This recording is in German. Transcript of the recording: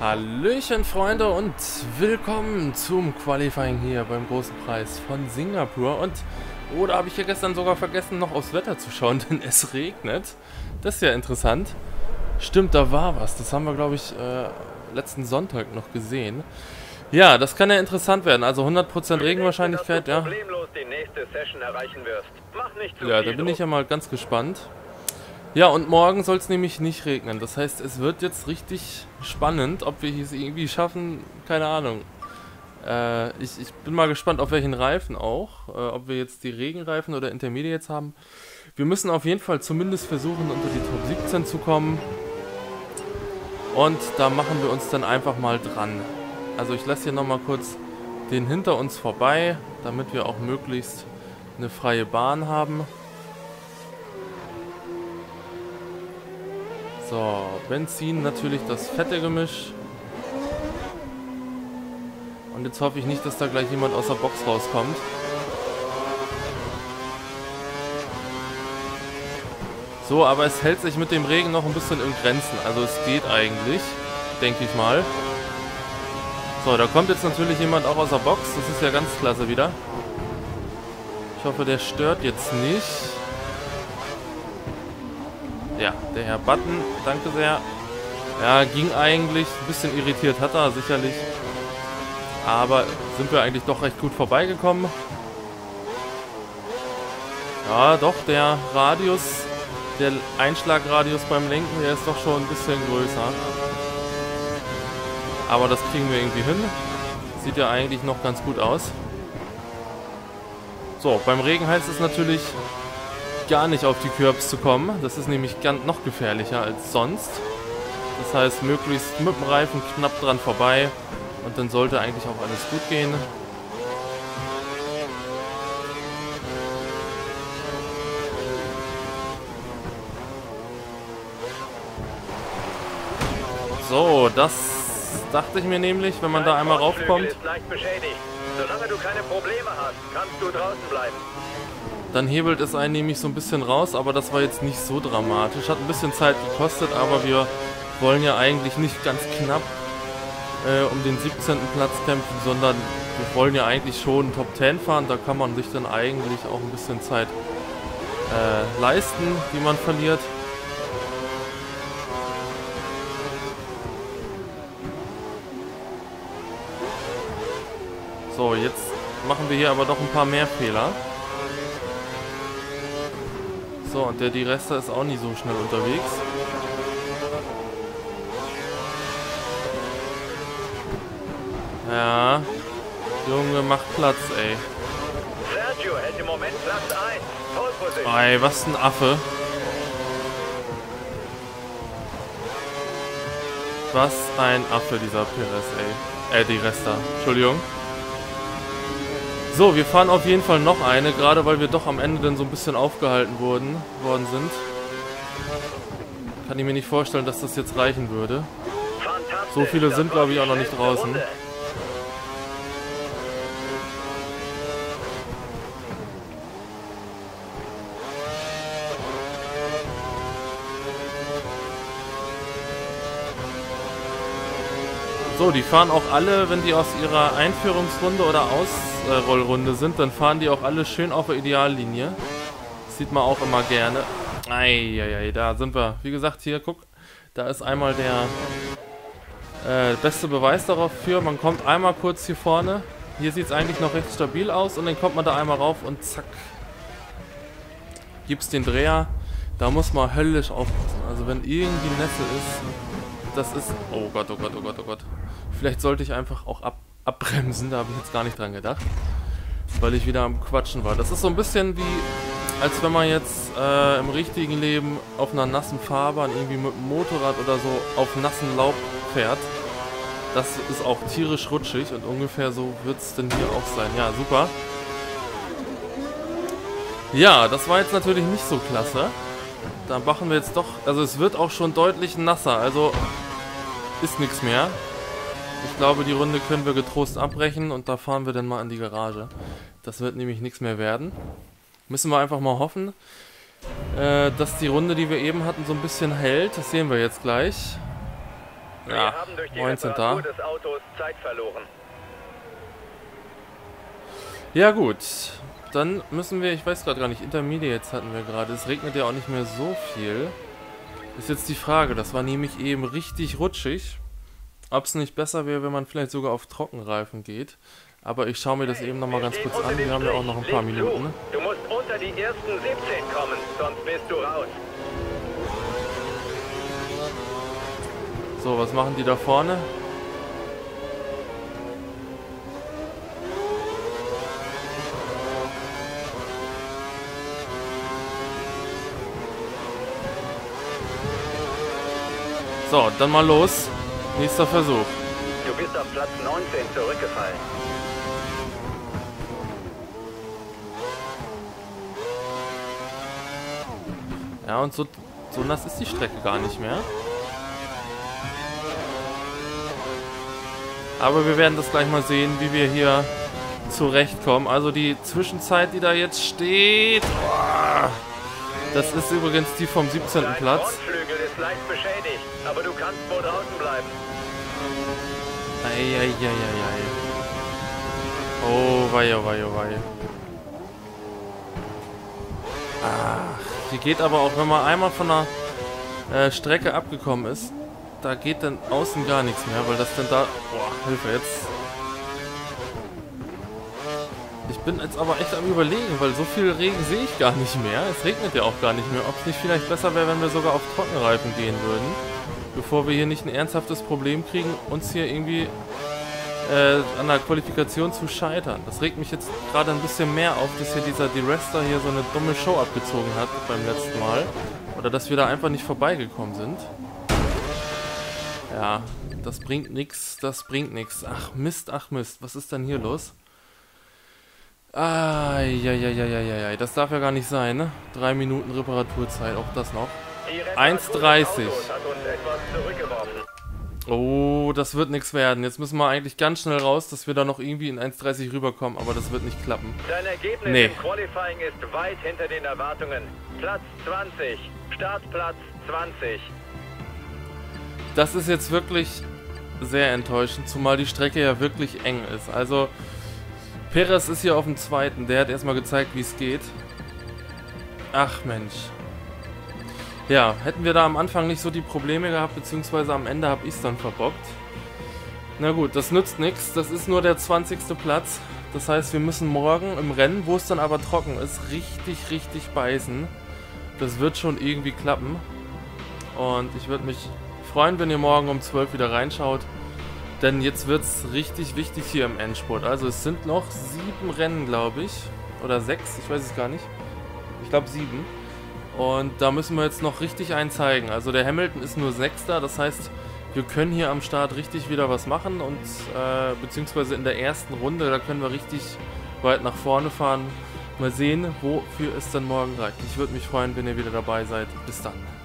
Hallöchen Freunde und willkommen zum Qualifying hier beim großen Preis von Singapur. Und, oder habe ich hier gestern sogar vergessen, noch aufs Wetter zu schauen, denn es regnet. Das ist ja interessant. Stimmt, da war was. Das haben wir, glaube ich, letzten Sonntag noch gesehen. Ja, das kann ja interessant werden. Also 100% Regenwahrscheinlichkeit, ja. Ja, da bin ich ja mal ganz gespannt. Ja, und morgen soll es nämlich nicht regnen. Das heißt, es wird jetzt richtig spannend, ob wir es irgendwie schaffen. Keine Ahnung. Ich bin mal gespannt, auf welchen Reifen auch. Ob wir jetzt die Regenreifen oder Intermediates haben. Wir müssen auf jeden Fall zumindest versuchen, unter die Top 17 zu kommen. Und da machen wir uns dann einfach mal dran. Also ich lasse hier nochmal kurz den hinter uns vorbei, damit wir auch möglichst eine freie Bahn haben. So, Benzin natürlich das fette Gemisch. Und jetzt hoffe ich nicht, dass da gleich jemand aus der Box rauskommt. So, aber es hält sich mit dem Regen noch ein bisschen in Grenzen. Also es geht eigentlich, denke ich mal. So, da kommt jetzt natürlich jemand auch aus der Box. Das ist ja ganz klasse wieder. Ich hoffe, der stört jetzt nicht. Ja, der Herr Button, danke sehr. Ja, ging eigentlich. Ein bisschen irritiert hat er sicherlich. Aber sind wir eigentlich doch recht gut vorbeigekommen. Ja, doch, der Radius, der Einschlagradius beim Lenken, der ist doch schon ein bisschen größer. Aber das kriegen wir irgendwie hin. Sieht ja eigentlich noch ganz gut aus. So, beim Regen heißt es natürlich gar nicht auf die Curbs zu kommen. Das ist nämlich ganz noch gefährlicher als sonst. Das heißt, möglichst mit dem Reifen knapp dran vorbei und dann sollte eigentlich auch alles gut gehen. So, das dachte ich mir nämlich, wenn man da einmal raufkommt. Solange du keine Probleme hast, kannst du draußen bleiben. Dann hebelt es einen nämlich so ein bisschen raus, aber das war jetzt nicht so dramatisch. Hat ein bisschen Zeit gekostet, aber wir wollen ja eigentlich nicht ganz knapp um den 17. Platz kämpfen, sondern wir wollen ja eigentlich schon Top 10 fahren. Da kann man sich dann eigentlich auch ein bisschen Zeit leisten, die man verliert. So, jetzt machen wir hier aber doch ein paar mehr Fehler. So, und der Di Resta ist auch nicht so schnell unterwegs. Ja. Junge, macht Platz, ey. Sergio hält im Moment Platz 1. Pole Position. Ey, was ein Affe. Was ein Affe, dieser Perez, ey. Di Resta, Entschuldigung. So, wir fahren auf jeden Fall noch eine, gerade weil wir doch am Ende dann so ein bisschen aufgehalten worden sind. Kann ich mir nicht vorstellen, dass das jetzt reichen würde. So viele sind, glaube ich, auch noch nicht draußen. So, die fahren auch alle, wenn die aus ihrer Einführungsrunde oder Ausrollrunde sind, dann fahren die auch alle schön auf der Ideallinie. Das sieht man auch immer gerne. Eieiei, da sind wir. Wie gesagt, hier, guck, da ist einmal der beste Beweis darauf für. Man kommt einmal kurz hier vorne. Hier sieht es eigentlich noch recht stabil aus und dann kommt man da einmal rauf und zack. Gibt's den Dreher. Da muss man höllisch aufpassen. Also wenn irgendwie Nässe ist... Das ist... Oh Gott, oh Gott, oh Gott, oh Gott. Vielleicht sollte ich einfach auch abbremsen. Da habe ich jetzt gar nicht dran gedacht. Weil ich wieder am Quatschen war. Das ist so ein bisschen wie, als wenn man jetzt im richtigen Leben auf einer nassen Fahrbahn irgendwie mit dem Motorrad oder so auf nassen Laub fährt. Das ist auch tierisch rutschig und ungefähr so wird es denn hier auch sein. Ja, super. Ja, das war jetzt natürlich nicht so klasse. Da machen wir jetzt doch... Also es wird auch schon deutlich nasser. Also ist nichts mehr. Ich glaube, die Runde können wir getrost abbrechen. Und da fahren wir dann mal in die Garage. Das wird nämlich nichts mehr werden. Müssen wir einfach mal hoffen, dass die Runde, die wir eben hatten, so ein bisschen hält. Das sehen wir jetzt gleich. Ja, 19. Ja gut, dann müssen wir, ich weiß gerade gar nicht, Intermediates hatten wir gerade. Es regnet ja auch nicht mehr so viel. Ist jetzt die Frage, das war nämlich eben richtig rutschig. Ob es nicht besser wäre, wenn man vielleicht sogar auf Trockenreifen geht. Aber ich schaue mir das eben nochmal ganz kurz an. Wir haben ja auch noch ein paar Minuten. Du musst unter die ersten 17 kommen, sonst bist du raus. So, was machen die da vorne? So, dann mal los. Nächster Versuch. Du bist auf Platz 19 zurückgefallen. Ja, und so nass ist die Strecke gar nicht mehr. Aber wir werden das gleich mal sehen, wie wir hier zurechtkommen. Also die Zwischenzeit, die da jetzt steht... Oh, das ist übrigens die vom 17. Platz. Leicht beschädigt, aber du kannst wohl draußen bleiben. Eieieiei. Oh, wei, wei, wei. Ach, die geht aber auch, wenn man einmal von der Strecke abgekommen ist, da geht dann außen gar nichts mehr, weil das dann da... Boah, Hilfe jetzt. Ich bin jetzt aber echt am Überlegen, weil so viel Regen sehe ich gar nicht mehr. Es regnet ja auch gar nicht mehr. Ob es nicht vielleicht besser wäre, wenn wir sogar auf Trockenreifen gehen würden. Bevor wir hier nicht ein ernsthaftes Problem kriegen, uns hier irgendwie an der Qualifikation zu scheitern. Das regt mich jetzt gerade ein bisschen mehr auf, dass hier dieser Di Resta hier so eine dumme Show abgezogen hat beim letzten Mal. Oder dass wir da einfach nicht vorbeigekommen sind. Ja, das bringt nichts, das bringt nichts. Ach Mist, ach Mist. Was ist denn hier los? Eieieiei, das darf ja gar nicht sein, ne? 3 Minuten Reparaturzeit, auch das noch. 1,30. Oh, das wird nichts werden. Jetzt müssen wir eigentlich ganz schnell raus, dass wir da noch irgendwie in 1,30 rüberkommen, aber das wird nicht klappen. Dein Ergebnis im Qualifying ist weit hinter den Erwartungen. Platz 20, Startplatz 20. Das ist jetzt wirklich sehr enttäuschend, zumal die Strecke ja wirklich eng ist. Also... Perez ist hier auf dem zweiten. Der hat erstmal gezeigt, wie es geht. Ach Mensch. Ja, hätten wir da am Anfang nicht so die Probleme gehabt, beziehungsweise am Ende habe ich es dann verbockt. Na gut, das nützt nichts. Das ist nur der 20. Platz. Das heißt, wir müssen morgen im Rennen, wo es dann aber trocken ist, richtig, richtig beißen. Das wird schon irgendwie klappen. Und ich würde mich freuen, wenn ihr morgen um 12 wieder reinschaut. Denn jetzt wird es richtig wichtig hier im Endspurt. Also es sind noch 7 Rennen, glaube ich. Oder 6, ich weiß es gar nicht. Ich glaube 7. Und da müssen wir jetzt noch richtig einen zeigen. Also der Hamilton ist nur 6. Das heißt, wir können hier am Start richtig wieder was machen. Und beziehungsweise in der ersten Runde, da können wir richtig weit nach vorne fahren. Mal sehen, wofür es dann morgen reicht. Ich würde mich freuen, wenn ihr wieder dabei seid. Bis dann.